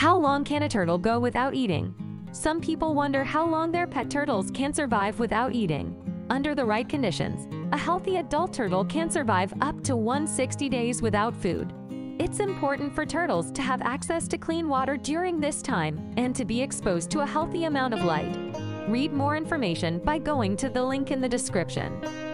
How long can a turtle go without eating? Some people wonder how long their pet turtles can survive without eating. Under the right conditions, a healthy adult turtle can survive up to 160 days without food. It's important for turtles to have access to clean water during this time and to be exposed to a healthy amount of light. Read more information by going to the link in the description.